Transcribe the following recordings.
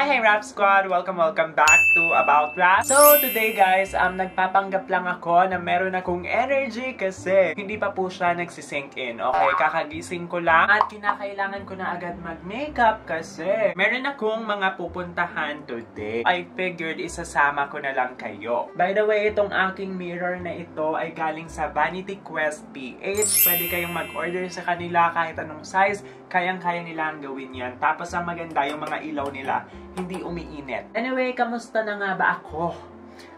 Hi RAFSQUAD! Welcome back to About Raf. So today guys, nagpapanggap lang ako na meron akong energy kasi hindi pa po siya nagsisink in. Okay, kakagising ko lang at kinakailangan ko na agad mag-makeup kasi meron akong mga pupuntahan today. I figured isasama ko na lang kayo. By the way, itong aking mirror na ito ay galing sa Vanity Quest PH. Pwede kayong mag-order sa kanila kahit anong size. Kayang-kaya nila ang gawin yan. Tapos ang maganda yung mga ilaw nila, hindi umiinit. Anyway, kamusta na nga ba ako?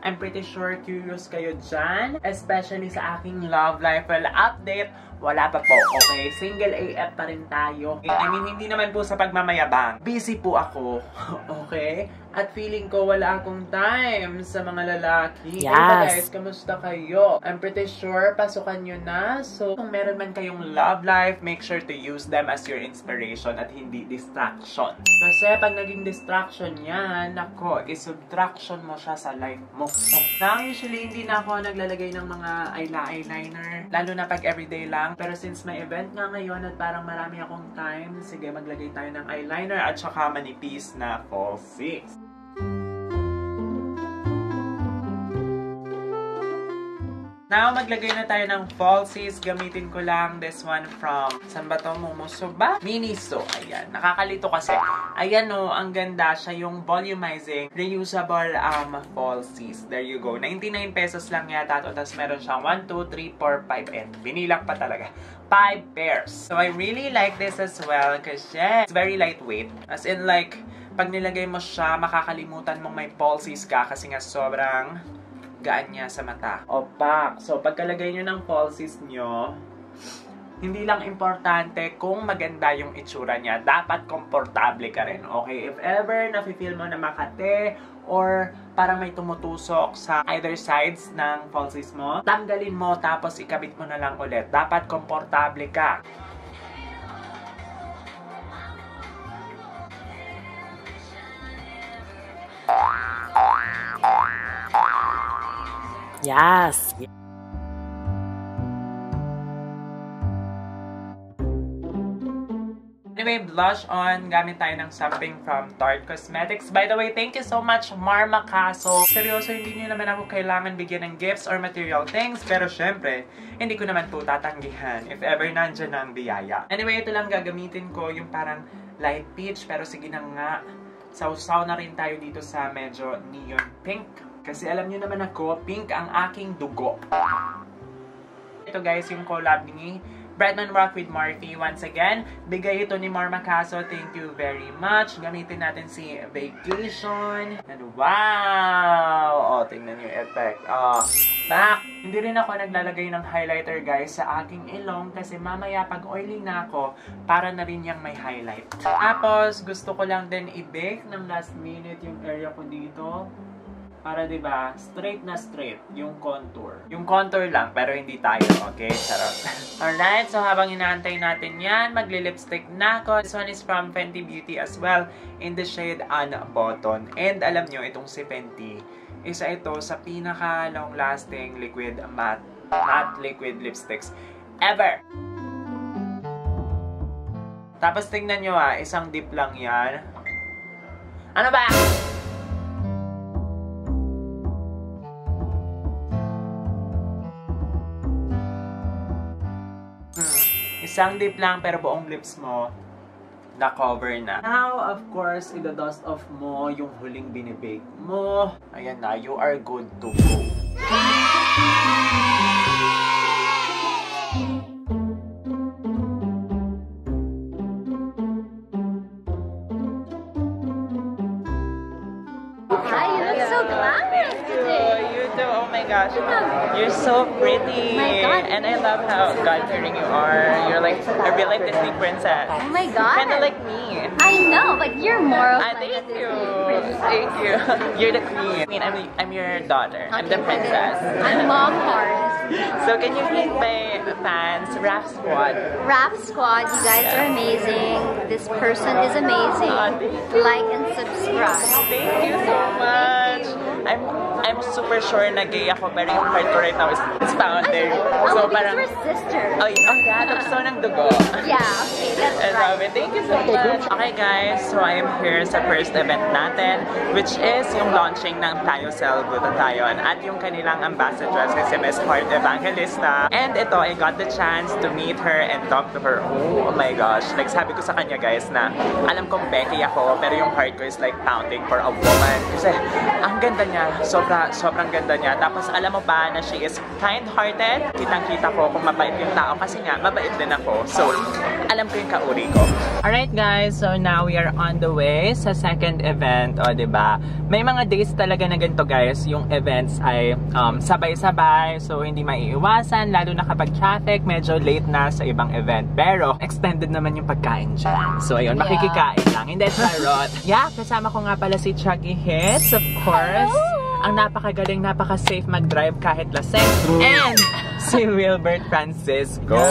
I'm pretty sure curious kayo dyan. Especially sa aking love life. Well, update, wala pa po. Okay, single AF pa rin tayo. I mean, hindi naman po sa pagmamayabang. Busy po ako. Okay? At feeling ko wala akong time sa mga lalaki. Yes. Hey guys, kamusta kayo? I'm pretty sure pasukan nyo na. So, kung meron man kayong love life, make sure to use them as your inspiration at hindi distraction. Kasi pag naging distraction yan, nako, isubtraction mo siya sa life mo. Now, usually hindi na ako naglalagay ng mga eyeliner. Lalo na pag everyday lang. Pero since may event nga ngayon at parang marami akong time, sige, maglagay tayo ng eyeliner at saka manipis na falsies. Now, maglagay na tayo ng falsies. Gamitin ko lang this one from San Bato, Mumusuba, Miniso. Ayan, nakakalito kasi. Ayan o, ang ganda siya yung volumizing reusable falsies. There you go. 99 pesos lang yata. Tapos meron siyang 1, 2, 3, 4, 5, and binilang pa talaga. 5 pairs. So, I really like this as well kasi it's very lightweight. As in like, pag nilagay mo siya, makakalimutan mong may falsies ka kasi nga sobrang gaan niya sa mata. Opak. So, pagkalagay nyo ng falsies nyo, hindi lang importante kung maganda yung itsura niya. Dapat komportable ka rin. Okay, if ever nafe-feel mo na makate or parang may tumutusok sa either sides ng falsies mo, tanggalin mo tapos ikabit mo na lang ulit. Dapat komportable ka. Yes! Anyway, blush on. Gamit tayo ng something from Tarte Cosmetics. By the way, thank you so much, Mar Macaso. Seryoso, hindi nyo naman ako kailangan bigyan ng gifts or material things. Pero syempre, hindi ko naman po tatanggihan if ever nandyan ang biyaya. Anyway, ito lang gagamitin ko. Yung parang light peach. Pero sige na nga, sausaw na rin tayo dito sa medyo neon pink. Kasi alam nyo naman ako, pink ang aking dugo. Ito guys, yung collab ni Bretman Rock with Marfi. Once again, bigay ito ni Marma Castle. Thank you very much. Gamitin natin si Vacation. And wow! O, tingnan yung effect. Oh, back! Hindi rin ako naglalagay ng highlighter guys sa aking ilong kasi mamaya pag oily na ako, para na rin yung may highlight. Tapos, gusto ko lang din i-bake ng last minute yung area ko dito. Para diba, straight na straight yung contour. Yung contour lang, pero hindi tayo. Okay, sarap. Alright, so habang inaantay natin yan, magli-lipstick na ako. This one is from Fenty Beauty as well in the shade Unbutton. And alam nyo, itong si Fenty, isa ito sa pinaka long-lasting liquid matte liquid lipsticks ever. Tapos tingnan nyo ha, isang dip lang yan. Ano ba? Isang dip lang pero buong lips mo na-cover na. Now, of course, i-dust off mo yung huling binibake mo. Ayan na, you are good to go. Hi, you look so glamorous today. You do, oh my gosh. You're so pretty. My God. And I love how God-fearing you are. You're like a real life Disney princess. Oh my God. Kind of like me. I know, but you're more of like a Disney princess. Thank you. You're the queen. I mean, I'm your daughter. I'm the princess. I'm mom heart. So can you meet my fans? RAFSQUAD. RAFSQUAD, you guys are amazing. This person is amazing. Like and subscribe. Thank you so much. I'm super sure na gay ako, pero yung heart ko right now is found there. So, parang, we're sisters. Oh, yeah, that's so ng dugo. Yeah, okay, that's and Robin. Thank you so much. Okay guys, so I am here sa first event natin, which is yung launching ng Tayo Cell Buttayon at yung kanilang ambassadress kasi Miss Heart Evangelista. And ito, I got the chance to meet her and talk to her. Oh my gosh. Like sabi ko sa kanya guys na alam kong Becky ako, pero yung heart ko is like pounding for a woman. Kasi ang ganda niya. Sobrang ganda niya. Tapos alam mo ba na she is kind-hearted? Kitang-kita ko kung mabait yung tao kasi nga mabait din ako. So, alam ko yung kauri ko. Alright guys, so now we are on the way sa second event. O, diba? May mga days talaga na ganito guys. Yung events ay sabay-sabay. So, hindi maiiwasan. Lalo na kapag traffic, medyo late na sa ibang event. Pero, extended naman yung pagkain dyan. So, ayun, makikikain lang. Hindi, charot. Yeah, kasama ko nga pala si Chucky Hess, of course. Hello! Ang napakagaling, napaka-safe mag-drive kahit lasing. And si Wilbert Francisco.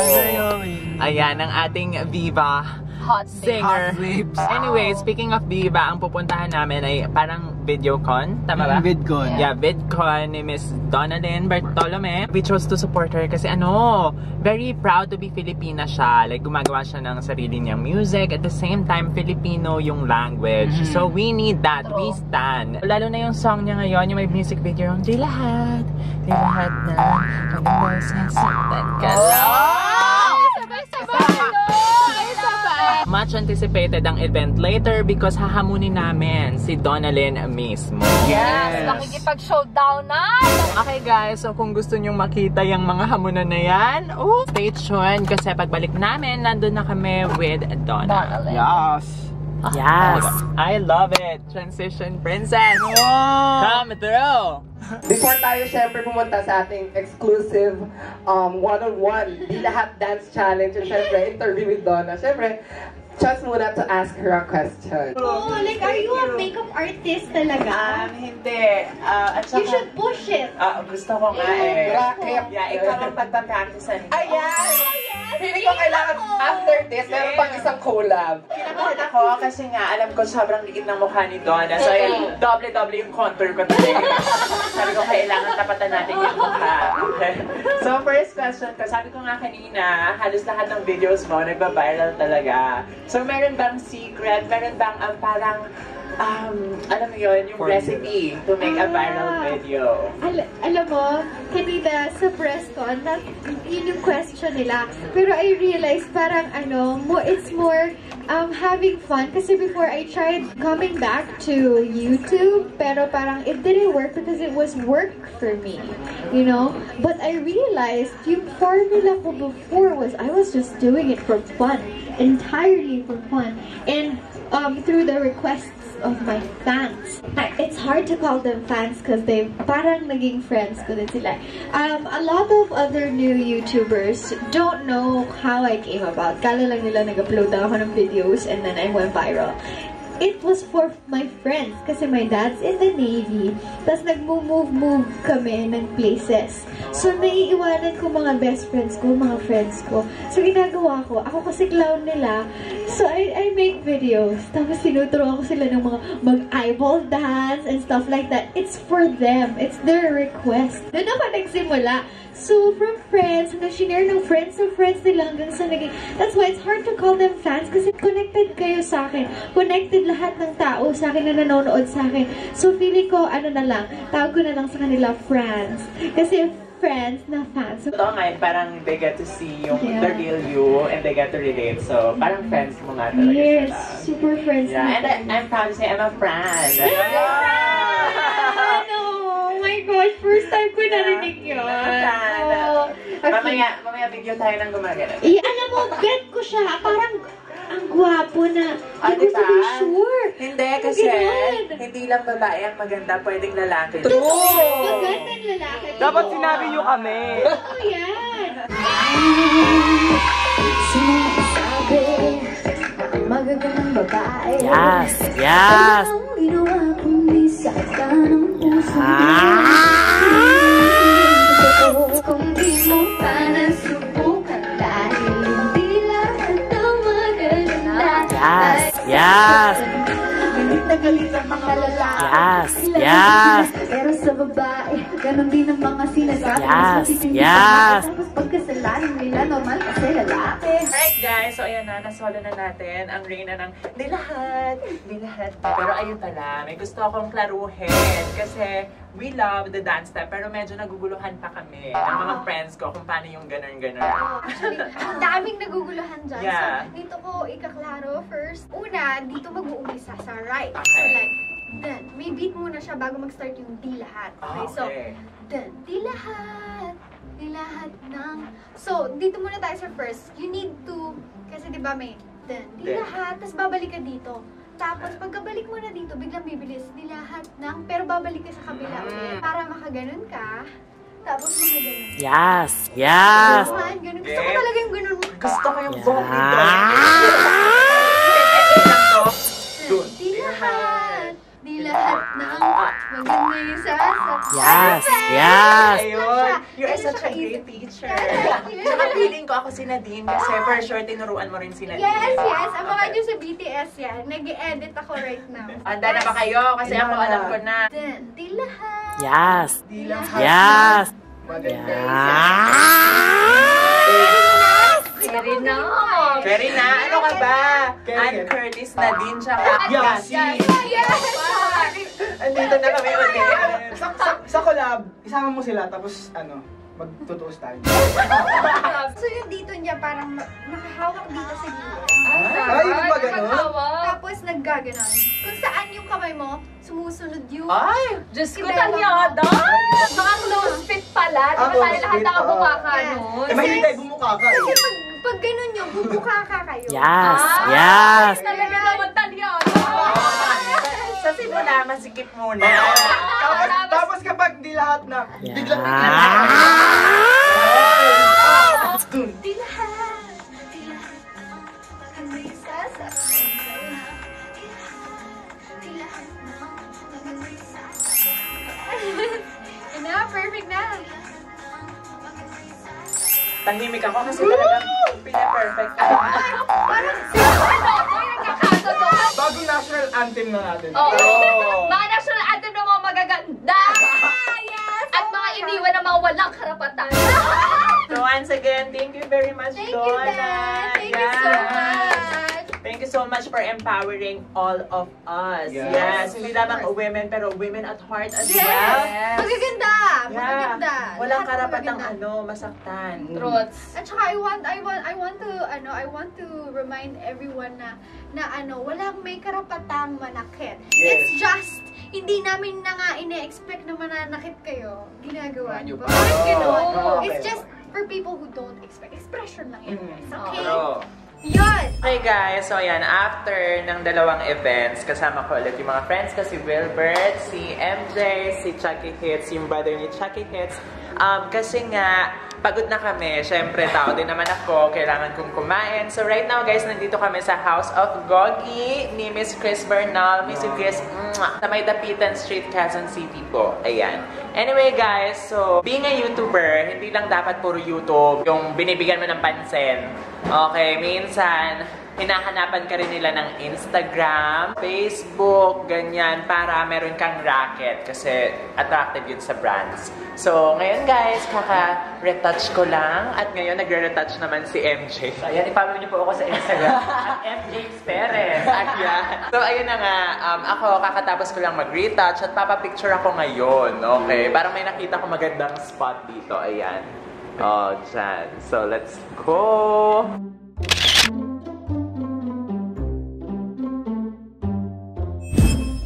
Ayan, ang ating Viva hot singer. Anyway, speaking of Viva, ang pupuntahan namin ay parang VidCon, tama ba? VidCon. Yeah, VidCon ni Miss Donnalyn Bartolome. We chose to support her kasi ano, very proud to be Filipina siya. Like, gumagawa siya ng sarili niyang music. At the same time, Filipino yung language. So, we need that. We stand. Lalo na yung song niya ngayon, yung may music video yung Dilahat, Dilahat na, pag-ibos na saktan ka lang. Much anticipated ang event later because hahamunin namin si Donnalyn mismo. Yes! Nakikipag-showdown na! Okay guys, so kung gusto nyong makita yung mga hamunan na yan, stay tuned kasi pagbalik namin, nandun na kami with Donnalyn. Yes! Yes! I love it! Transition Princess! Come through! Before tayo syempre pumunta sa ating exclusive one-on-one Dilahat Dance Challenge and syempre interview with Donna, syempre chance muna to ask her a question. Oh, like are you a makeup artist talaga? Hindi. At saka, you should push it! Gusto ko nga eh. Yeah, ikaw ang pagpapractisan. Ayan! Feeling ko kailangan after this, meron pang isang collab. Kinakabahan ako kasi nga alam ko sobrang liit ng mukha ni Donna. So, doble-doble yung contour ko talaga. Sabi ko, kailangan tapatan natin yung mukha. So, first question ko, sabi ko nga kanina, halos lahat ng videos mo nagba-viral talaga. So, meron bang secret? Meron bang parang alam mo yun, yung recipe to make a viral video. Alam mo, kanina sa presscon, yun yung question nila. Pero I realized parang ano, it's more having fun. Kasi before I tried coming back to YouTube, pero parang it didn't work because it was work for me. You know? But I realized yung formula ko before was I was just doing it for fun. Entirely for fun. And through the requests of my fans. It's hard to call them fans because they parang naging friends ko din sila. A lot of other new YouTubers don't know how I came about. Kala lang nila nag-upload ako ng videos and then I went viral. It was for my friends kasi my dad's in the Navy. Tapos nag-move kami ng places. So, naiiwanan ko mga best friends ko, mga friends ko. So, ginagawa ko. Ako kasi clown nila. So, I make videos. Tapos, sinuturo ko sila ng mga mag-eyeball dance and stuff like that. It's for them. It's their request. Doon ako nagsimula. So, from friends, nag-share ng friends nila hanggang sa naging. That's why it's hard to call them fans kasi connected kayo sa akin. Connected lahat ng tao sa akin na nanonood sa akin. So, feeling ko, ano na lang, tawag ko na lang sa kanila friends. Kasi friends na fans. Ito nga, parang they get to see yung the real you and they get to relate. So, parang friends mo nga talaga. Yes, super friends. Yeah, and I'm proud to say I'm a friend. Gosh, first time ko narinig yun. Mamaya video tayo ng gumagana. Alam mo, bet ko siya. Parang ang gwapo na. Hindi ko sabi sure. Hindi kasi, hindi lang babae ang maganda, pwedeng lalaki. True! Maganda ang lalaki. Dapat sinabi nyo kami. Oo, yan. Sinasabi, magagandang babae. Yes, yes. Ang ginawa kong isaktan ang puso. Yes! Yes! galit ang mga lalaki. Yes, yes. Pero sa babae, ganun din ang mga sinasabi. Yes, yes. Tapos pagkasalanan nila, normal kasi lalaki. Alright guys, so ayan na, nasolo na natin ang reyna ng Dilahat. Dilahat pa. Pero ayun pala, may gusto akong klaruhin. Kasi we love the dance step, pero medyo naguguluhan pa kami. Ang mga friends ko kung paano yung ganun-ganun. Actually, daming naguguluhan dyan. Yeah. So, dito ko ikaklaro first. Una, dito mag-uumpisa sa right. Okay. So like, then, may beat muna siya bago mag-start yung Dilahat. Okay, so, then, Dilahat, Dilahat ng... So, dito muna tayo sa first. You need to, kasi diba may, then, Dilahat, tapos babalik ka dito. Tapos, pagkabalik mo na dito, biglang bibilis Dilahat ng, pero babalik ka sa kabila ulit. Para makaganon ka, tapos makaganon. Yes! Yes! Ganun. Gusto ko talaga yung ganun. Gusto ko yung bong nito. Dilahat! Dilahat ng, maganda yung sasa. Yes! Yes! Ayun! You're such a great teacher. Saka feeling ko ako si Nadine kasi for sure tinuruan mo rin si Nadine. Yes, yes. Abangan nyo sa BTS yan. Nag-i-edit ako right now. Anda na ba kayo? Kasi ako alam ko na. Dilahat! Yes! Dilahat! Yes! Maganda yung sasa. Keri na! Keri na! Ano ka ba? Ann Curtis na din siya ka. Yasi! Yes! Andito na kami ulit. Sa collab, isama mo sila tapos ano, magtutuos tayo. So yung dito niya parang nakahawak dito sa gilid. Ay, yung ba gano'n? Tapos naggaganon. Kung saan yung kamay mo, sumusunod yung... Ay! Diyos ko, tanyada! Mga close fit pala. Di ba tayo lahat nakabumaka nun? Eh, mahilig tayo bumuka ka. Pag ganun yung bubuka ka kayo. Yes! Yes! Talaga naman taliyan! Sa simula, masikip muna. Tapos kapag di lahat na, biglang biglang. Di lahat! Di lahat. Ang may sasabi. Di lahat. Di lahat na. Ang may sasabi. Enough, perfect na. Tahimik ako kasi talagang pina-perfect ako. Parang sinasaboy nagkakaso to. Bagong national anthem na natin. Oo. Mga national anthem na mga magaganda. At mga iniwan na mga walang karapatan. So once again, thank you very much, Donna. Thank you so much. Thank you so much for empowering all of us. Yes. Hindi lamang women, pero women at heart as well. Magaganda. Magaganda. Walang karapatang ano, masaktan. Trots. At saka I want to remind everyone na ano, walang may karapatang manakit. It's just hindi namin na nga ine-expect na mananakit kayo. Ginagawa niyo ba? It's just for people who don't expect. Expression lang yun. Okay? Yun! Okay guys, so ayan, after ng dalawang events, kasama ko ulit yung mga friends ko, si Wilbert, si MJ, si Chucky Hess, yung brother ni Chucky Hess. Kasi nga, pagod na kami. Siyempre, tao din naman ako. Kailangan kong kumain. So right now, guys, nandito kami sa House of Gogi ni Miss Kris Bernal, Miss Kris, sa may Tapitan Street, Cason City po. Ayan. Anyway, guys, so being a YouTuber, hindi lang dapat puro YouTube yung binibigyan mo ng pansin. Okay, minsan, hinahanapan ka rin nila ng Instagram, Facebook, ganyan, para meron kang racket kasi attractive yun sa brands. So, ngayon guys, kaka-retouch ko lang at ngayon nagre-retouch naman si MJ. So, ayan, ipamili niyo po ako sa Instagram at MJ Perez. So, ayun na nga, ako kakatapos ko lang mag-retouch at papapicture ako ngayon, okay? Parang may nakita ko magandang spot dito, ayan. Oh, dyan. So, let's go!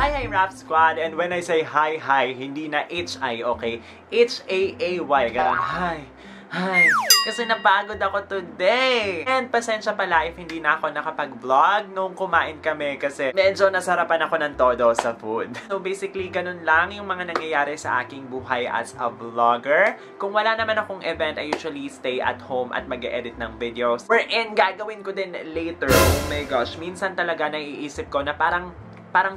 Hi, RAFSQUAD! And when I say hi, hi, hindi na H-I, okay? H-A-A-Y. Ganun, hi, hi. Kasi napagod ako today. And pasensya pala if hindi na ako nakapag-vlog nung kumain kami kasi medyo nasarapan ako ng todo sa food. So basically, ganun lang yung mga nangyayari sa aking buhay as a vlogger. Kung wala naman akong event, I usually stay at home at mag-edit ng videos. Wherein, gagawin ko din later. Oh my gosh, minsan talaga naiisip ko na parang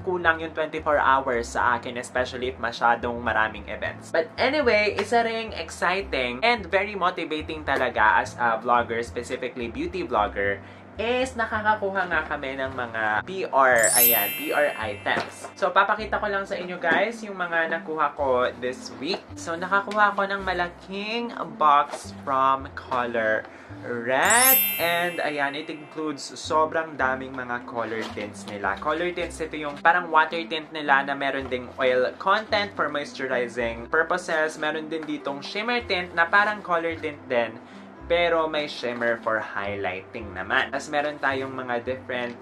kulang yung 24 hours sa akin, especially if masyadong maraming events. But anyway, isa ring exciting and very motivating talaga as a vlogger, specifically beauty vlogger, is nakakakuha nga kami ng mga PR, ayan, PR items. So, papakita ko lang sa inyo guys yung mga nakuha ko this week. So, nakakuha ko ng malaking box from Colorette. And, ayan, it includes sobrang daming mga color tints nila. Color tints, ito yung parang water tint nila na meron ding oil content for moisturizing purposes. Meron din ditong shimmer tint na parang color tint din, pero may shimmer for highlighting naman. Tapos meron tayong mga different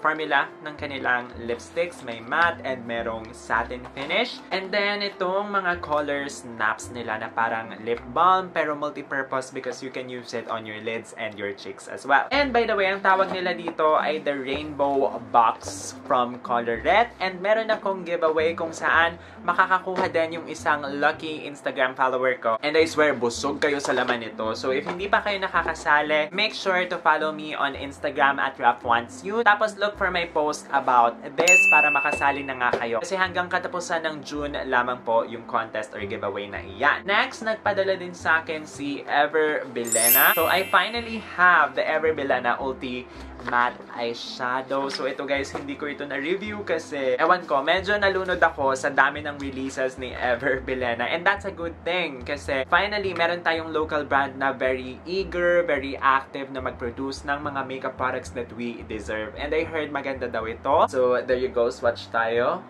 formula ng kanilang lipsticks. May matte and merong satin finish. And then itong mga color snaps nila na parang lip balm pero multi-purpose because you can use it on your lids and your cheeks as well. And by the way, ang tawag nila dito ay the Rainbow Box from Colorette. And meron akong giveaway kung saan makakakuha din yung isang lucky Instagram follower ko. And I swear, busog kayo sa laman nito. So if hindi pa kayo nakakasali, make sure to follow me on Instagram at rafwantsyou. Tapos look for my post about this para makasali na nga kayo. Kasi hanggang katapusan ng June lamang po yung contest or giveaway na iyan. Next, nagpadala din sa akin si Ever Bilena. So, I finally have the Ever Bilena Ulti Matte Eyeshadow. So, ito guys, hindi ko ito na-review kasi, ewan ko, medyo nalunod ako sa dami ng releases ni Ever Bilena. And that's a good thing kasi finally, meron tayong local brand na very eager, very active na mag-produce ng mga makeup products that we deserve. And I heard maganda daw ito. So, there you go. Swatch tayo.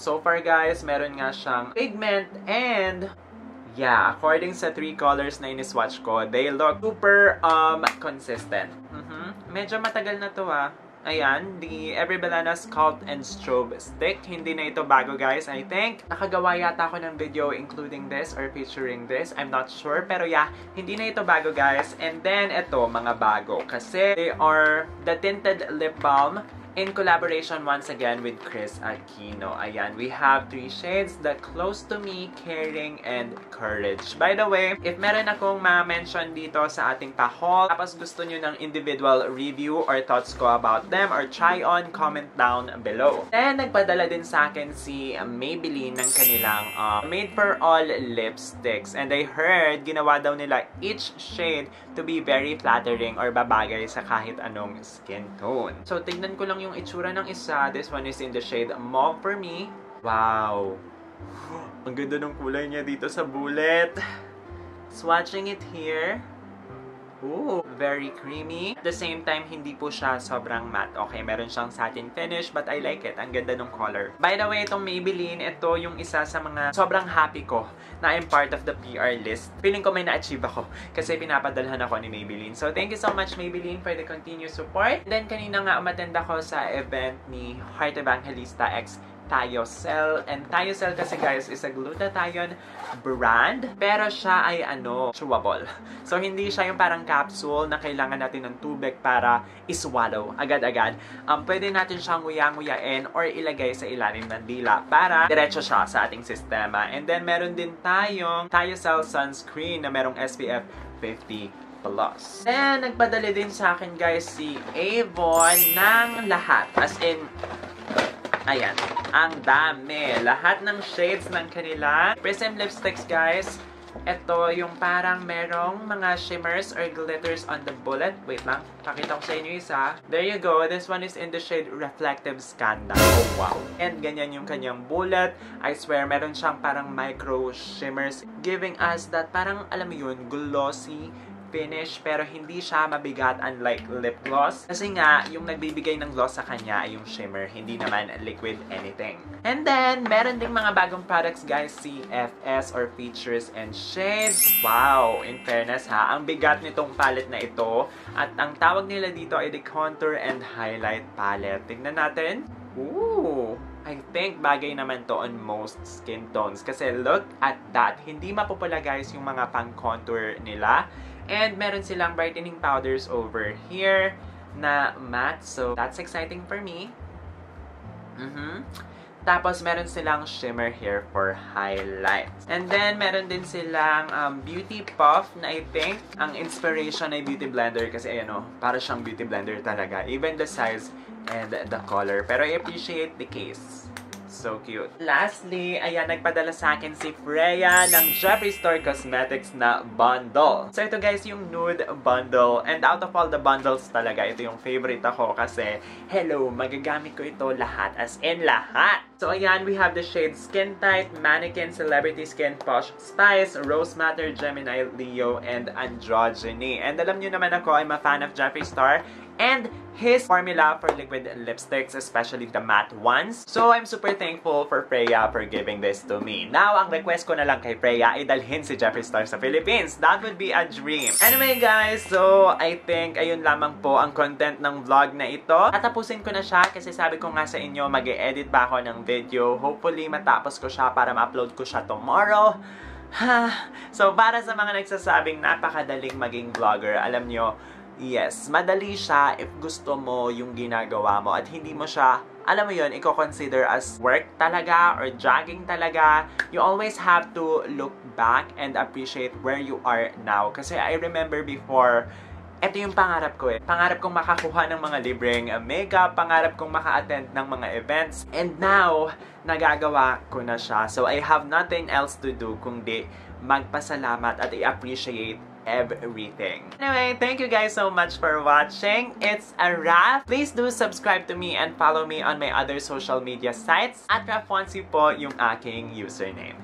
So far guys, meron nga siyang pigment and... yeah, according sa 3 colors na in-swatch ko, they look super consistent. Medyo matagal na to ah. Ayan, the Ever Bilena Sculpt and Strobe Stick. Hindi na ito bago guys, I think. Nakagawa yata ako ng video including this or featuring this. I'm not sure. Pero yeah, hindi na ito bago guys. And then, ito, mga bago. Kasi they are the Tinted Lip Balm in collaboration once again with Kris Aquino. Ayan, we have 3 shades, the Close to Me, Caring, and Courage. By the way, if meron akong ma-mention dito sa ating pa-haul, tapos gusto nyo ng individual review or thoughts ko about them or try on, comment down below. Then, nagpadala din sa akin si Maybelline ng kanilang Made for All lipsticks. And I heard, ginawa daw nila each shade to be very flattering or babagay sa kahit anong skin tone. So, tignan ko lang yung itsura ng isa. This one is in the shade Mauve for me. Wow! Ang ganda ng kulay niya dito sa bullet. Swatching it here. Ooh, very creamy. At the same time, hindi po siya sobrang matte. Okay, meron siyang satin finish, but I like it. Ang ganda ng color. By the way, itong Maybelline, ito yung isa sa mga sobrang happy ko na I'm part of the PR list. Feeling ko may na-achieve ako kasi pinapadalhan ako ni Maybelline. So, thank you so much Maybelline for the continued support. And then, kanina nga umatenda ko sa event ni Heart Evangelista x Tayo Cell. And Tayo Cell kasi guys is a glutathione brand, pero siya ay chewable. So hindi siya yung parang capsule na kailangan natin ng tubig para iswallow agad-agad. Pwede natin siyang nguya-nguyain or ilagay sa ilalim ng dila para diretso siya sa ating sistema. And then meron din tayong Tayo Cell sunscreen na merong SPF 50 plus. Then nagpadali din sa akin guys si Avon ng lahat. As in, ayan, ang dami. Lahat ng shades ng kanila. Prism lipsticks, guys. Ito yung parang merong mga shimmers or glitters on the bullet. Wait lang, pakita ko sa inyo isa. There you go. This one is in the shade Reflective Scandal. Oh, wow. And ganyan yung kanyang bullet. I swear, meron siyang parang micro shimmers giving us that parang, alam mo yun, glossy finish, pero hindi siya mabigat unlike lip gloss. Kasi nga, yung nagbibigay ng gloss sa kanya ay yung shimmer, hindi naman liquid anything. And then, meron ding mga bagong products guys, CFS or Features and Shades. Wow! In fairness ha, ang bigat nitong palette na ito. At ang tawag nila dito ay the Contour and Highlight Palette. Tignan natin. Ooh! I think bagay naman to on most skin tones. Kasi look at that. Hindi mapupula guys yung mga pang-contour nila. And meron silang brightening powders over here na matte. So, that's exciting for me. Tapos, meron silang shimmer here for highlights. And then, meron din silang beauty puff na I think ang inspiration ay beauty blender. Kasi, ayan o, para siyang beauty blender talaga. Even the size and the color. Pero, I appreciate the case. So cute. Lastly, ayan, nagpadala sa akin si Freya ng Jeffree Star Cosmetics na bundle. So ito guys, yung nude bundle. And out of all the bundles talaga, ito yung favorite ako kasi, hello, magagamit ko ito lahat. As in, lahat. So ayan, we have the shade Skin Tight, Mannequin, Celebrity Skin, Posh Spice, Rose Matter, Gemini, Leo, and Androgyny. And alam nyo naman ako, I'm a fan of Jeffree Star and his formula for liquid lipsticks, especially the matte ones. So, I'm super thankful for Freya for giving this to me. Now, ang request ko na lang kay Freya ay dalhin si Jeffree Star sa Philippines. That would be a dream. Anyway, guys, so, I think, ayun lamang po ang content ng vlog na ito. Tatapusin ko na siya kasi sabi ko nga sa inyo, mag-e-edit pa ako ng video. Hopefully, matapos ko siya para ma-upload ko siya tomorrow. So, para sa mga nagsasabing napakadaling maging vlogger, alam nyo, yes, madali siya if gusto mo yung ginagawa mo at hindi mo siya, alam mo yun, i-consider as work talaga or jogging talaga. You always have to look back and appreciate where you are now. Kasi I remember before, ito yung pangarap ko eh. Pangarap kong makakuha ng mga libreng makeup, pangarap kong maka-attend ng mga events. And now, nagagawa ko na siya. So I have nothing else to do kundi magpasalamat at i-appreciate everything. Anyway, thank you guys so much for watching. It's a wrap. Please do subscribe to me and follow me on my other social media sites. At rafwantsyou po yung aking username.